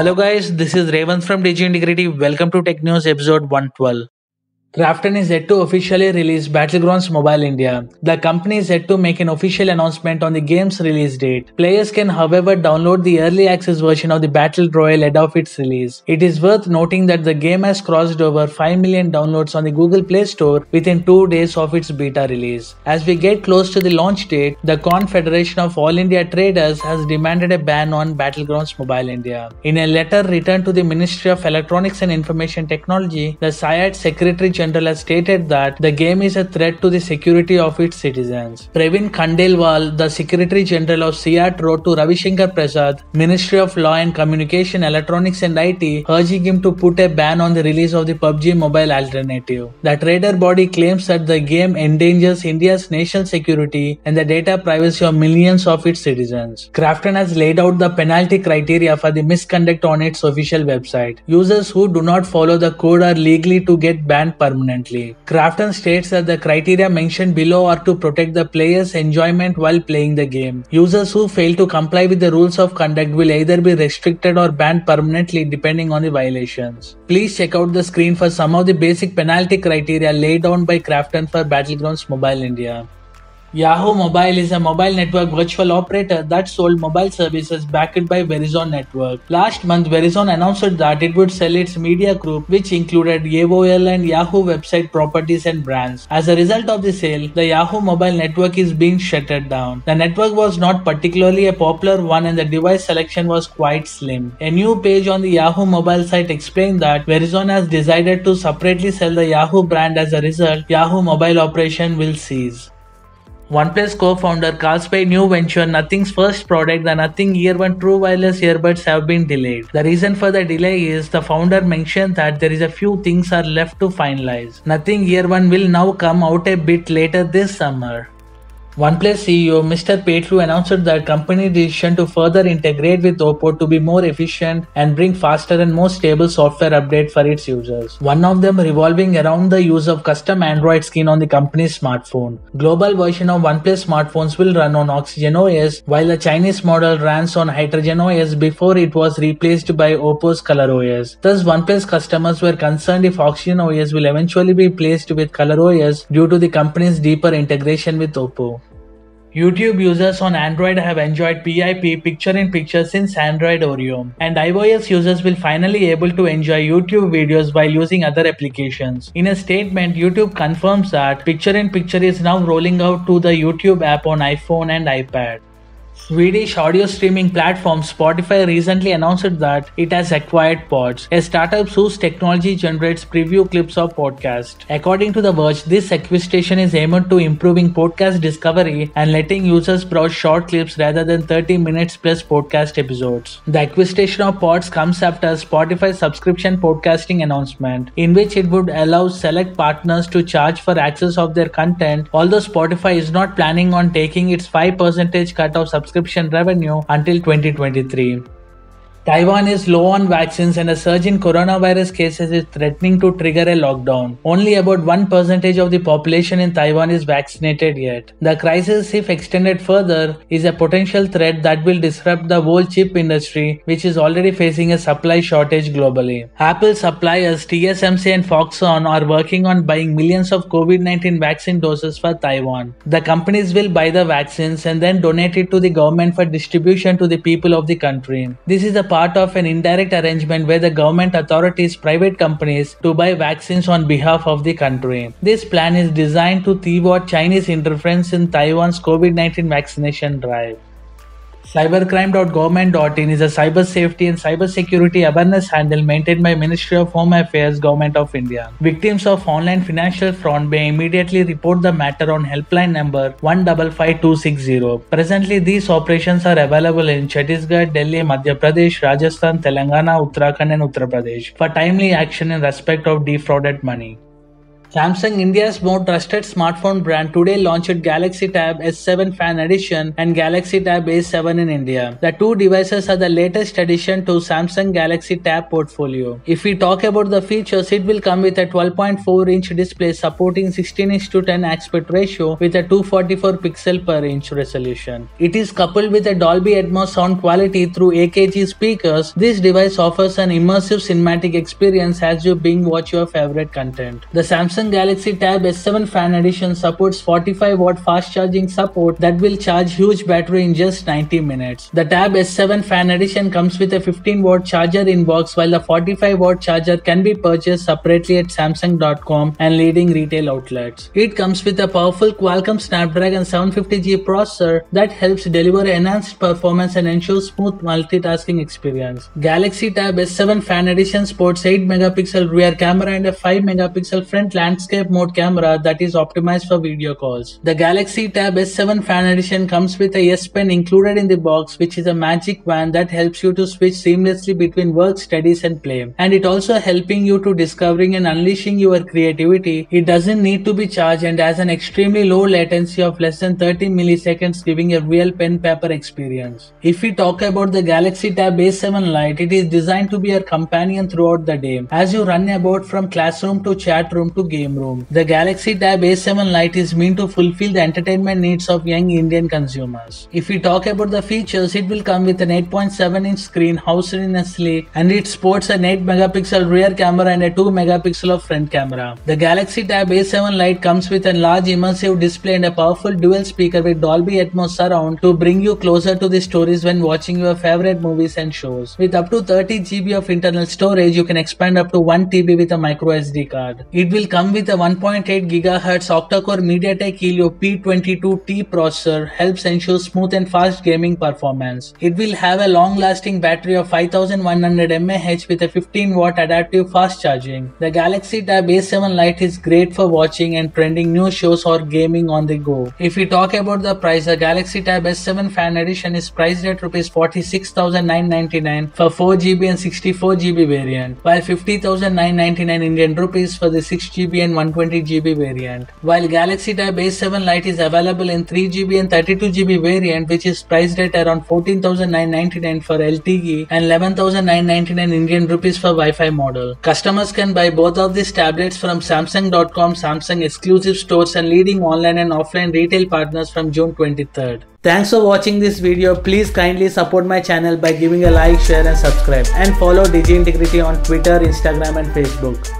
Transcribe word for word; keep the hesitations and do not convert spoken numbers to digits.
Hello guys, this is Raven from DigiIntegrity. Welcome to Tech News episode one twelve. Krafton is yet to officially release Battlegrounds Mobile India. The company is yet to make an official announcement on the game's release date. Players can however download the early access version of the Battle Royale ahead of its release. It is worth noting that the game has crossed over five million downloads on the Google Play Store within two days of its beta release. As we get close to the launch date, the Confederation of All India Traders has demanded a ban on Battlegrounds Mobile India. In a letter written to the Ministry of Electronics and Information Technology, the C A I T Secretary General has stated that the game is a threat to the security of its citizens. Previn Khandelwal, the Secretary General of C E R T, wrote to Ravi Shankar Prasad, Ministry of Law and Communication Electronics and I T, urging him to put a ban on the release of the P U B G Mobile alternative. The trader body claims that the game endangers India's national security and the data privacy of millions of its citizens. Krafton has laid out the penalty criteria for the misconduct on its official website. Users who do not follow the code are legally to get banned per permanently. Krafton states that the criteria mentioned below are to protect the player's enjoyment while playing the game. Users who fail to comply with the rules of conduct will either be restricted or banned permanently depending on the violations. Please check out the screen for some of the basic penalty criteria laid down by Krafton for Battlegrounds Mobile India. Yahoo Mobile is a mobile network virtual operator that sold mobile services backed by Verizon Network. Last month, Verizon announced that it would sell its media group, which included A O L and Yahoo website properties and brands. As a result of the sale, the Yahoo Mobile network is being shuttered down. The network was not particularly a popular one and the device selection was quite slim. A new page on the Yahoo Mobile site explained that Verizon has decided to separately sell the Yahoo brand. As a result, Yahoo Mobile operation will cease. OnePlus co-founder calls by new venture Nothing's first product, the Nothing Ear one True Wireless Earbuds, have been delayed. The reason for the delay is the founder mentioned that there is a few things are left to finalize. Nothing Ear one will now come out a bit later this summer. OnePlus C E O Mister Petru announced that company decision to further integrate with Oppo to be more efficient and bring faster and more stable software update for its users. One of them revolving around the use of custom Android skin on the company's smartphone. Global version of OnePlus smartphones will run on Oxygen O S, while the Chinese model runs on Hydrogen O S before it was replaced by Oppo's Color O S. Thus, OnePlus customers were concerned if Oxygen O S will eventually be placed with Color O S due to the company's deeper integration with Oppo. YouTube users on Android have enjoyed P I P picture-in-picture since Android Oreo, and iOS users will finally able to enjoy YouTube videos while using other applications. In a statement, YouTube confirms that picture-in-picture is now rolling out to the YouTube app on iPhone and iPad. Swedish audio streaming platform Spotify recently announced that it has acquired Podz, a startup whose technology generates preview clips of podcasts. According to The Verge, this acquisition is aimed to improving podcast discovery and letting users browse short clips rather than thirty minutes plus podcast episodes. The acquisition of Podz comes after Spotify's subscription podcasting announcement, in which it would allow select partners to charge for access of their content, although Spotify is not planning on taking its five percent cut of subscription subscription revenue until twenty twenty-three. Taiwan is low on vaccines and a surge in coronavirus cases is threatening to trigger a lockdown. Only about one percent of the population in Taiwan is vaccinated yet. The crisis, if extended further, is a potential threat that will disrupt the whole chip industry, which is already facing a supply shortage globally. Apple suppliers T S M C and Foxconn are working on buying millions of COVID nineteen vaccine doses for Taiwan. The companies will buy the vaccines and then donate it to the government for distribution to the people of the country. This is a part of an indirect arrangement where the government authorities private companies to buy vaccines on behalf of the country. This plan is designed to thwart Chinese interference in Taiwan's COVID nineteen vaccination drive. cybercrime dot government dot in is a cyber safety and cyber security awareness handle maintained by Ministry of Home Affairs, Government of India. Victims of online financial fraud may immediately report the matter on helpline number one five five two six zero. Presently, these operations are available in Chhattisgarh, Delhi, Madhya Pradesh, Rajasthan, Telangana, Uttarakhand and Uttar Pradesh for timely action in respect of defrauded money. Samsung, India's most trusted smartphone brand, today launched Galaxy Tab S seven Fan Edition and Galaxy Tab A seven in India. The two devices are the latest addition to Samsung Galaxy Tab portfolio. If we talk about the features, it will come with a twelve point four inch display supporting sixteen to ten aspect ratio with a two hundred forty-four pixel per inch resolution. It is coupled with a Dolby Atmos sound quality through A K G speakers. This device offers an immersive cinematic experience as you binge watch your favorite content. The Samsung Galaxy Tab S seven Fan Edition supports forty-five watt fast charging support that will charge huge battery in just ninety minutes. The Tab S seven Fan Edition comes with a fifteen watt charger in box, while the forty-five watt charger can be purchased separately at samsung dot com and leading retail outlets. It comes with a powerful Qualcomm Snapdragon seven fifty G processor that helps deliver enhanced performance and ensures smooth multitasking experience. Galaxy Tab S seven Fan Edition sports eight megapixel rear camera and a five megapixel front lens landscape mode camera that is optimized for video calls. The Galaxy Tab S seven Fan Edition comes with a S Pen included in the box, which is a magic wand that helps you to switch seamlessly between work, studies and play. And it also helping you to discovering and unleashing your creativity. It doesn't need to be charged and has an extremely low latency of less than thirty milliseconds, giving a real pen paper experience. If we talk about the Galaxy Tab A seven Lite, it is designed to be your companion throughout the day. As you run about from classroom to chat room to game room. The Galaxy Tab A seven Lite is meant to fulfill the entertainment needs of young Indian consumers. If we talk about the features, it will come with an eight point seven inch screen housed in a sleeve, and it sports an eight megapixel rear camera and a two megapixel of front camera. The Galaxy Tab A seven Lite comes with a large immersive display and a powerful dual speaker with Dolby Atmos surround to bring you closer to the stories when watching your favorite movies and shows. With up to thirty gigabytes of internal storage, you can expand up to one terabyte with a micro S D card. It will come with a one point eight gigahertz octa-core MediaTek Helio P twenty-two T processor, helps ensure smooth and fast gaming performance. It will have a long-lasting battery of five thousand one hundred milliamp hours with a fifteen watt adaptive fast charging. The Galaxy Tab A seven Lite is great for watching and trending new shows or gaming on the go. If we talk about the price, the Galaxy Tab S seven Fan Edition is priced at forty-six thousand nine hundred ninety-nine rupees for four gigabyte and sixty-four gigabyte variant, while fifty thousand nine hundred ninety-nine Indian rupees for the six gigabyte and one hundred twenty gigabyte variant. While Galaxy Tab A seven Lite is available in three gigabyte and thirty-two gigabyte variant, which is priced at around fourteen thousand nine hundred ninety-nine for L T E and eleven thousand nine hundred ninety-nine Indian rupees for Wi-Fi model. Customers can buy both of these tablets from samsung dot com, Samsung exclusive stores and leading online and offline retail partners from June twenty-third. Thanks for watching this video. Please kindly support my channel by giving a like, share and subscribe, and follow DigiIntegrity on Twitter, Instagram and Facebook.